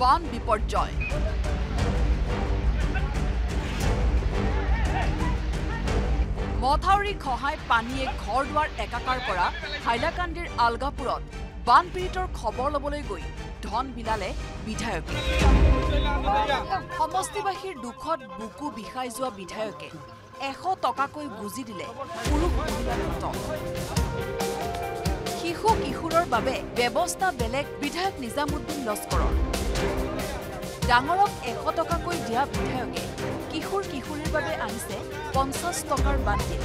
চরম বিপর্যয়। মথাউৰি খহাই পানীয়ে ঘৰ দুৱাৰ একাকাৰ কৰা হাইলাকান্দিৰ আলগাপুৰত বানপীড়িতৰ খবৰ লবলৈ গৈ ধন বিলালে বিধায়কে। সমষ্টিবাসীৰ দুখত বুকু বিষাই যোৱা বিধায়কে ১০০ টকাকৈ বুজি দিলে পুৰুষ শিশু কিশোৰৰ বাবে ব্যৱস্থা বেলেগ। বিধায়ক নিজামুদ্দিন লস্কৰৰ ডাঙৰক ১০০ টকাকৈ দিয়া বিধায়কে কিশোৰ কিশোৰীৰ বাবে আনিছে ৫০ টকাৰ বানবিল।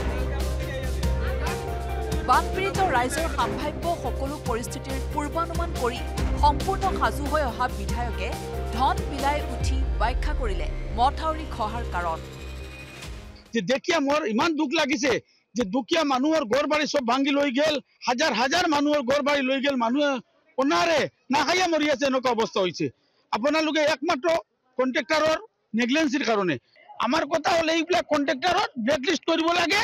বানপীড়িত ৰাইজৰ সম্ভাৱ্য সকলো পৰিস্থিতিৰ পূৰ্বানুমান কৰি সম্পূৰ্ণ সাজু হৈ অহা বিধায়কে ধন বিলাই উঠি ব্যাখ্যা কৰিলে মথাউৰি খহাৰ কাৰণ। देखिए मोर इमान दुख लगी से दुखिया मानु और गोर बाड़ी सब भांगी लई गेल, हजार हजार मानु और गोर बाड़ी लई गेल, मानु ओनारे नाखाइया मरि आछे नक अवस्था होइछे। आपना लोके एकमात्र कन्ट्रैक्टरर नेग्लेन्सिर कारणे आमार कथा हले इब्ला कन्ट्रैक्टरर ब्लैकलिस्ट करिब लागे।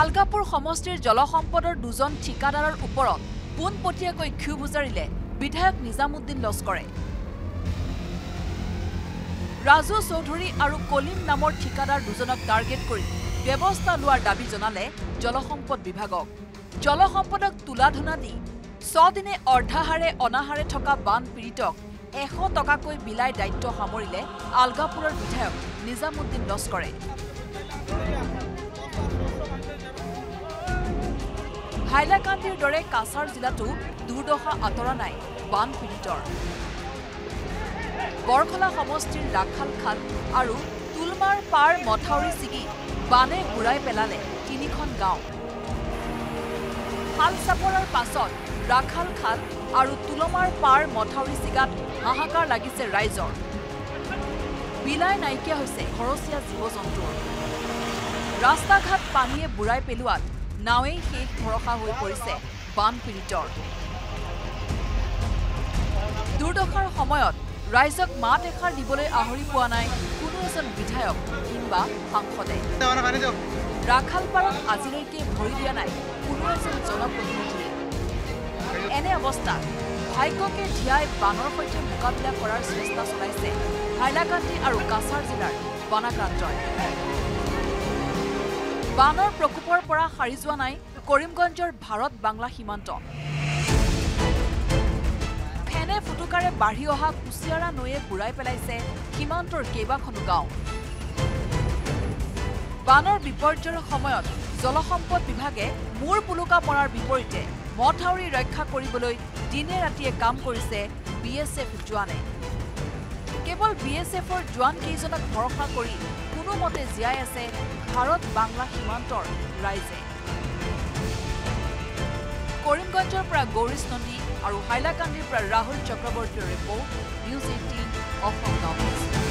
आलगापुर समष्टिर जलसम्पदर दुजन ठिकादारर उपरत पुनपटियाकै क्षोभ उजारिले विधायक निजामुद्दीन लस्करे। राजू चौधरी और कलिम नाम ठिकादार दुजनक टार्गेट करी व्यवस्था लोৱাৰ दाबी जनाले जलसम्पद विभागक। जलसम्पदक तुला धना दी ৬ দিনে अर्धाहारे अनाहारे थका बान पीड़ितक ১০০ টকাকৈ बिलाई दायित्व सामरिले आलगापुरर विधायक निजामुद्दीन लस्करे। हाइलाकान्दिर दरे काछार जिलातो दुर्दशा आतरा नाई बान पीड़ितर। बरखला समष्टिर राखाल खान और तुलमार पार मथाउरी सिगी बाने बुराई पेलाले ৩খন গাँव। हालसापरार पासत राखाल खान और तुलमार पार मथाउरी सिगात हाहाकार लागिसे राइजर। बिलाई नाइकिया होइसे खरसिया जीव जंतुर। रास्ता घाट पानीये बुराई पेलुवात नावेई शेष भरसा हई परिसे बान पीड़ितर। दुर्दशार समयत राइजक मात एखार दिबले आहरी पुआ नाई कोनो एजन विधायक किंबा सांसदे। राखालपारत आजिলৈকে ভৰি দিয়া নাই কোনো এজন জনপ্ৰতিনিধিয়ে। এনে অৱস্থাত ভাগ্যকে ধিয়াই বানৰ সৈতে মোকাবিলা কৰাৰ চেষ্টা চলাইছে হাইলাকান্দি আৰু কাছাৰ জিলাৰ বানাক্ৰান্তই। বানৰ প্ৰকোপৰ পৰা হাৰি যোৱা নাই কৰিমগঞ্জৰ ভাৰত বাংলা সীমান্ত। फुटुकारे बाढ़ी अहा कुसियारा नये बुराई पेलाइसे सीमांतर केबाखनो गाँव। बानर विपर्यर समयत जलसम्पद विभागे मूर पुलुका परार विपरीते मथाउरी रक्षा करिबोलै दिने रातिये काम करिसे बीएसएफ जवाने। केवल बीएसएफर जवान केइजनक भरसा करि कोनोमते जियाय आछे भारत बांग्ला सीमांतर राइजे। करीमगंजर पर गौरीश नंदी और हाइलाकांदिर पर Rahul Chakraborty report, News18 Assam Northeast।